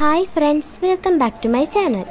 Hi friends, welcome back to my channel.